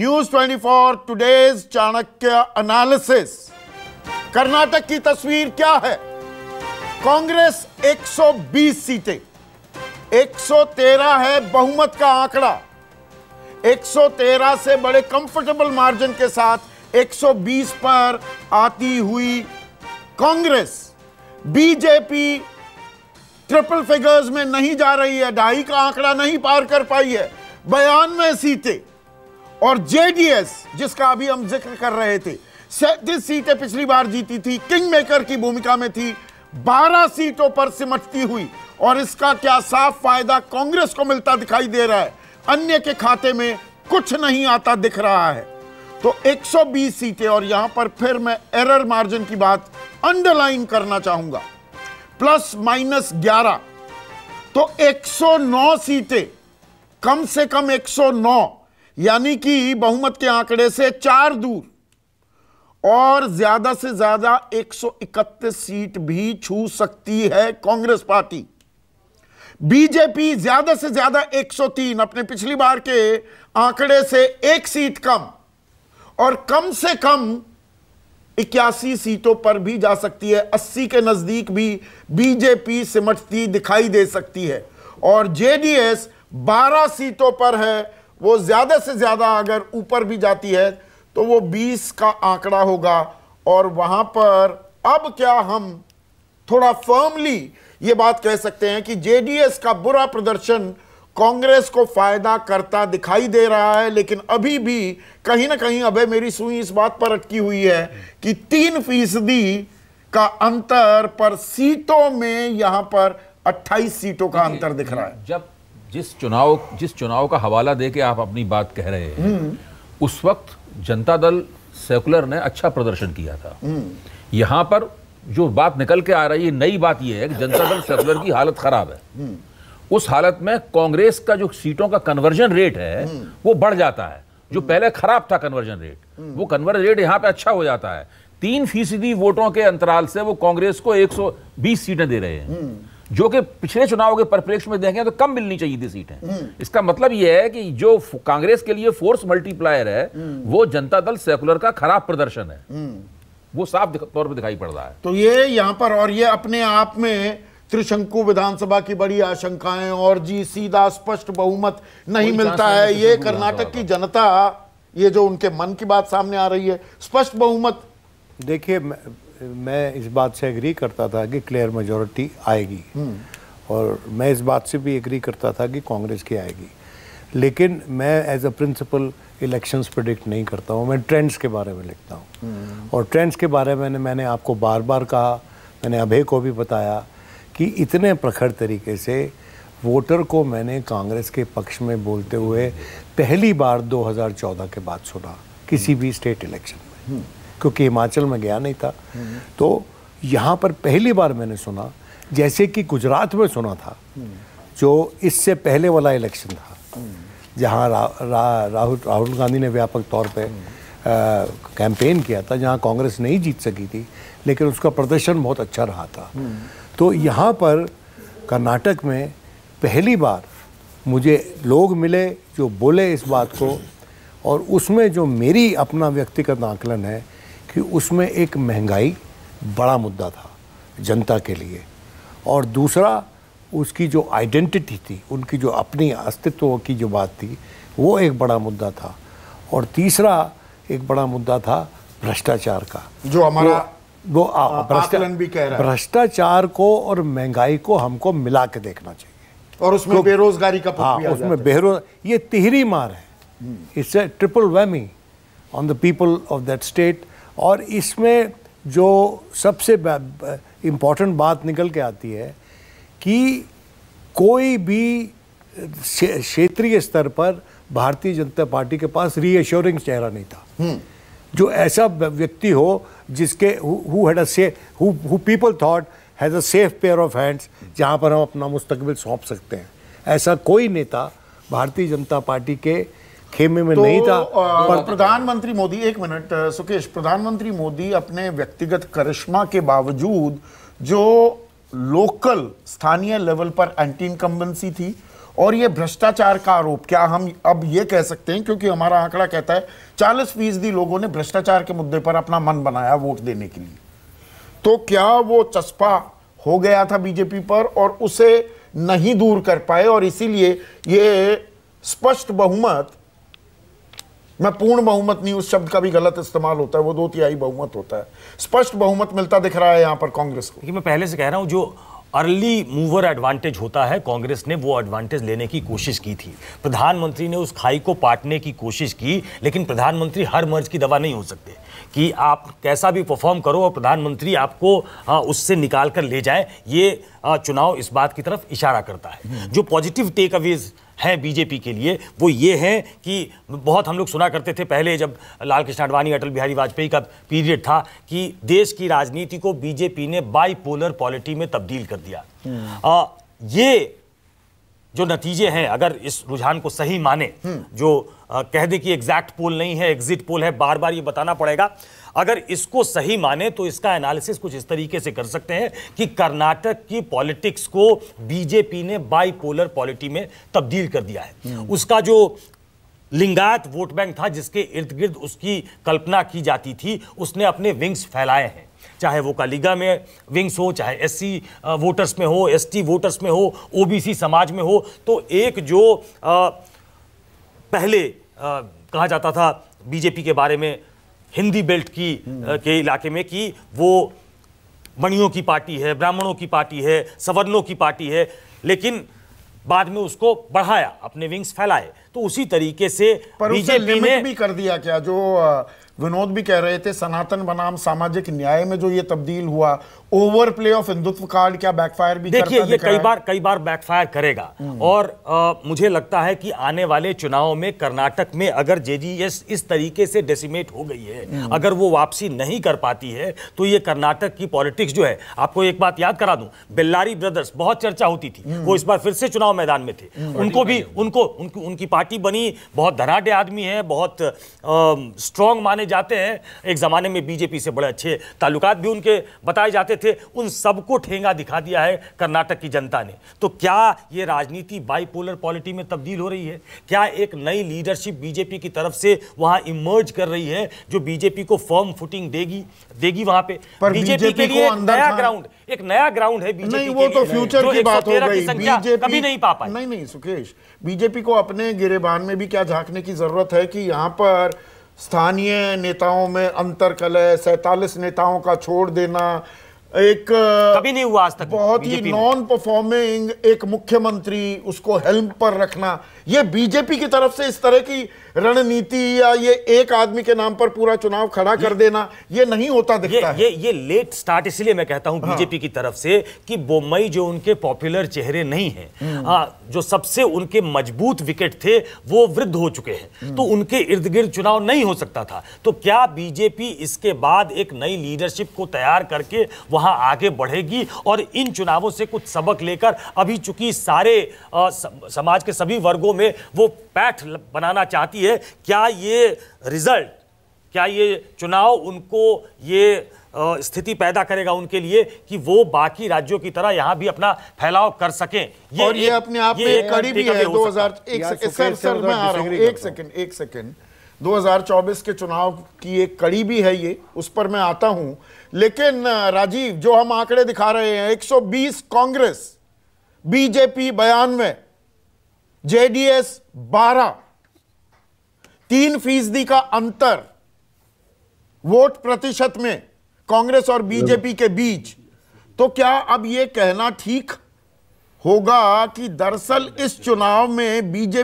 News24 today's Chanakya analysis. Karnataka की तस्वीर क्या है? कांग्रेस 120 सीटें, 113 है बहुमत का आंकड़ा, 113 से बड़े कंफर्टेबल मार्जिन के साथ 120 पर आती हुई कांग्रेस। बीजेपी ट्रिपल फिगर्स में नहीं जा रही है, ढाई का आंकड़ा नहीं पार कर पाई है, 92 सीटें। और जेडीएस जिसका अभी हम जिक्र कर रहे थे, 37 सीटें पिछली बार जीती थी, किंग मेकर की भूमिका में थी, 12 सीटों पर सिमटती हुई। और इसका क्या साफ फायदा कांग्रेस को मिलता दिखाई दे रहा है, अन्य के खाते में कुछ नहीं आता दिख रहा है। तो 120 सीटें, और यहां पर फिर मैं एरर मार्जिन की बात अंडरलाइन करना चाहूंगा, ±11, तो 109 सीटें, कम से कम 109, यानी कि बहुमत के आंकड़े से 4 दूर, और ज्यादा से ज्यादा 131 सीट भी छू सकती है कांग्रेस पार्टी। बीजेपी ज्यादा से ज्यादा 103, अपने पिछली बार के आंकड़े से 1 सीट कम, और कम से कम 81 सीटों पर भी जा सकती है, 80 के नजदीक भी बीजेपी सिमटती दिखाई दे सकती है। और जेडीएस 12 सीटों पर है, वो ज्यादा से ज्यादा अगर ऊपर भी जाती है तो वो 20 का आंकड़ा होगा। और वहां पर अब क्या हम थोड़ा फर्मली ये बात कह सकते हैं कि जेडीएस का बुरा प्रदर्शन कांग्रेस को फायदा करता दिखाई दे रहा है। लेकिन अभी भी कहीं ना कहीं अबे मेरी सुई इस बात पर अटकी हुई है कि 3% का अंतर पर सीटों में यहां पर 28 सीटों का अंतर दिख रहा है। जब जिस चुनाव का हवाला देके आप अपनी बात कह रहे हैं, उस वक्त जनता दल सेकुलर ने अच्छा प्रदर्शन किया था। यहां पर जो बात निकल के आ रही है, नई बात यह है कि जनता दल सेकुलर की हालत खराब है। उस हालत में कांग्रेस का जो सीटों का कन्वर्जन रेट है वो बढ़ जाता है, जो पहले खराब था कन्वर्जन रेट, वो कन्वर्जन रेट यहाँ पे अच्छा हो जाता है। 3% वोटों के अंतराल से वो कांग्रेस को 120 सीटें दे रहे हैं, जो कि पिछले चुनाव के परिप्रेक्ष्य में देखें तो कम मिलनी चाहिए थी सीटें। इसका मतलब यह है कि जो कांग्रेस के लिए फोर्स मल्टीप्लायर है वो जनता दल सेकुलर का खराब प्रदर्शन है, वो साफ तौर पर दिखाई पड़ रहा है। तो ये यहाँ पर, और ये अपने आप में त्रिशंकु विधानसभा की बड़ी आशंकाएं, और जी सीधा स्पष्ट बहुमत नहीं मिलता है। ये कर्नाटक की जनता, ये जो उनके मन की बात सामने आ रही है, स्पष्ट बहुमत। देखिए मैं इस बात से एग्री करता था कि क्लियर मेजॉरिटी आएगी, और मैं इस बात से भी एग्री करता था कि कांग्रेस की आएगी, लेकिन मैं as a principle elections predict नहीं करता हूँ। मैं ट्रेंड्स के बारे में लिखता हूँ, और ट्रेंड्स के बारे में मैंने आपको बार बार कहा, मैंने अभय को भी बताया कि इतने प्रखर तरीके से वोटर को मैंने कांग्रेस के पक्ष में बोलते हुए पहली बार 2014 के बाद सुना, किसी भी स्टेट इलेक्शन में, क्योंकि हिमाचल में गया नहीं था, तो यहाँ पर पहली बार मैंने सुना, जैसे कि गुजरात में सुना था, जो इससे पहले वाला इलेक्शन था, जहाँ राहुल गांधी ने व्यापक तौर पे कैंपेन किया था, जहाँ कांग्रेस नहीं जीत सकी थी, लेकिन उसका प्रदर्शन बहुत अच्छा रहा था। तो यहाँ पर कर्नाटक में पहली बार मुझे लोग मिले जो बोले इस बात को, और उसमें जो मेरी अपना व्यक्तिगत आकलन है कि उसमें एक महंगाई बड़ा मुद्दा था जनता के लिए, और दूसरा उसकी जो आइडेंटिटी थी, उनकी जो अपनी अस्तित्व की जो बात थी, वो एक बड़ा मुद्दा था, और तीसरा एक बड़ा मुद्दा था भ्रष्टाचार का, जो हमारा वो आकलन भी कह रहा है। भ्रष्टाचार को और महंगाई को हमको मिला के देखना चाहिए, और उसमें बेरोजगारी का भी उसमें ये तिहरी मार है, it's a triple whammy on the people of that state. और इसमें जो सबसे इम्पोर्टेंट बात निकल के आती है कि कोई भी क्षेत्रीय स्तर पर भारतीय जनता पार्टी के पास रीअश्योरिंग चेहरा नहीं था, जो ऐसा व्यक्ति हो जिसके who people thought has a safe pair of hands, जहाँ पर हम अपना मुस्तकबिल सौंप सकते हैं। ऐसा कोई नेता भारतीय जनता पार्टी के खेमे में नहीं था। प्रधानमंत्री मोदी, एक मिनट सुकेश, प्रधानमंत्री मोदी अपने व्यक्तिगत करिश्मा के बावजूद जो लोकल स्थानीय लेवल पर एंटी इनकम्बेंसी थी और ये भ्रष्टाचार का आरोप, क्या हम अब ये कह सकते हैं, क्योंकि हमारा आंकड़ा कहता है 40% लोगों ने भ्रष्टाचार के मुद्दे पर अपना मन बनाया वोट देने के लिए, तो क्या वो चस्पा हो गया था बीजेपी पर और उसे नहीं दूर कर पाए और इसीलिए ये स्पष्ट बहुमत, मैं पूर्ण बहुमत नहीं, उस शब्द का भी गलत इस्तेमाल होता है, वो 2/3 बहुमत होता है, स्पष्ट बहुमत मिलता दिख रहा है यहाँ पर कांग्रेस को। मैं पहले से कह रहा हूँ जो अर्ली मूवर एडवांटेज होता है कांग्रेस ने वो एडवांटेज लेने की कोशिश की थी, प्रधानमंत्री ने उस खाई को पाटने की कोशिश की, लेकिन प्रधानमंत्री हर मर्ज की दवा नहीं हो सकते कि आप कैसा भी परफॉर्म करो और प्रधानमंत्री आपको उससे निकाल कर ले जाए। ये चुनाव इस बात की तरफ इशारा करता है। जो पॉजिटिव टेक अवेज है बीजेपी के लिए वो ये है कि बहुत हम लोग सुना करते थे पहले जब लाल कृष्ण आडवाणी अटल बिहारी वाजपेयी का पीरियड था कि देश की राजनीति को बीजेपी ने बाइपोलर पॉलिटी में तब्दील कर दिया। ये जो नतीजे हैं अगर इस रुझान को सही माने, जो कह दें कि एग्जैक्ट पोल नहीं है, एग्जिट पोल है, बार बार ये बताना पड़ेगा, अगर इसको सही माने तो इसका एनालिसिस कुछ इस तरीके से कर सकते हैं कि कर्नाटक की पॉलिटिक्स को बीजेपी ने बाइपोलर पॉलिटी में तब्दील कर दिया है। उसका जो लिंगायत वोट बैंक था जिसके इर्द गिर्द उसकी कल्पना की जाती थी, उसने अपने विंग्स फैलाए हैं, चाहे वो कालीगा में विंग्स हो, चाहे एससी वोटर्स में हो, एसटी वोटर्स में हो, ओबीसी समाज में हो। तो एक जो पहले कहा जाता था बीजेपी के बारे में हिंदी बेल्ट की के इलाके में कि वो मणियों की पार्टी है, ब्राह्मणों की पार्टी है, सवर्णों की पार्टी है, लेकिन बाद में उसको बढ़ाया, अपने विंग्स फैलाए। तो उसी तरीके से बीजेपी ने भी कर दिया क्या, जो विनोद भी कह रहे थे सनातन बनाम सामाजिक न्याय में जो ये तब्दील हुआ, overplay of Hindutva card क्या बैकफायर भी करता? देखिए ये कई बार बैकफायर करेगा और मुझे लगता है कि आने वाले चुनाव में कर्नाटक में अगर जेडीएस इस तरीके से डेसिमेट हो गई है, अगर वो वापसी नहीं कर पाती है, तो ये कर्नाटक की पॉलिटिक्स जो है, आपको एक बात याद करा दूं, बिल्लारी ब्रदर्स बहुत चर्चा होती थी, वो इस बार फिर से चुनाव मैदान में थे, उनको भी उनकी पार्टी बनी, बहुत धनाढ्य आदमी है, बहुत स्ट्रांग माने जाते हैं, एक जमाने में बीजेपी से बड़े अच्छे ताल्लुकात भी उनके बताए जाते थे, उन सबको ठेंगा दिखा दिया है कर्नाटक की जनता ने। तो क्या ये राजनीति बाइपोलर पॉलिटी में तब्दील हो रही है? क्या एक नई लीडरशिप बीजेपी की तरफ से वहां इमर्ज कर रही है जो बीजेपी को फर्म फुटिंग देगी वहां पर बीजेपी के लिए एक नया ग्राउंड है बीजेपी के लिए? वो तो फ्यूचर की बात हो गई, बीजेपी कभी नहीं पा पाई। नहीं सुकेश, बीजेपी को अपने गिरेबान में भी क्या झांकने की जरूरत है कि यहां पर स्थानीय नेताओं में अंतरकलह, 47 नेताओं का छोड़ देना, एक कभी नहीं हुआ आज तक, बहुत ही नॉन परफॉर्मिंग एक मुख्यमंत्री, उसको हेल्म पर रखना, ये बीजेपी की तरफ से इस तरह की रणनीति या ये एक आदमी के नाम पर पूरा चुनाव खड़ा कर देना ये नहीं होता दिखता है। ये लेट स्टार्ट, इसलिए मैं कहता हूं बीजेपी की तरफ से कि बोम्मई जो उनके पॉपुलर चेहरे नहीं है, जो सबसे उनके मजबूत विकेट थे वो वृद्ध हो चुके हैं, तो उनके इर्द गिर्द चुनाव नहीं हो सकता था। तो क्या बीजेपी इसके बाद एक नई लीडरशिप को तैयार करके आगे बढ़ेगी और इन चुनावों से कुछ सबक लेकर, अभी चूंकि सारे समाज के सभी वर्गों में वो पैठ बनाना चाहती है, क्या ये रिजल्ट, क्या ये चुनाव उनको ये स्थिति पैदा करेगा उनके लिए कि वो बाकी राज्यों की तरह यहाँ भी अपना फैलाव कर सकें? और ये अपने आप में कड़ी भी है। 2024 के चुनाव की एक कड़ी भी है ये, उस पर मैं आता हूं, लेकिन राजीव जो हम आंकड़े दिखा रहे हैं, 120 कांग्रेस, बीजेपी 92, जेडीएस 12, 3% का अंतर वोट प्रतिशत में कांग्रेस और बीजेपी के बीच। तो क्या अब ये कहना ठीक होगा कि दरअसल इस चुनाव में बीजेपी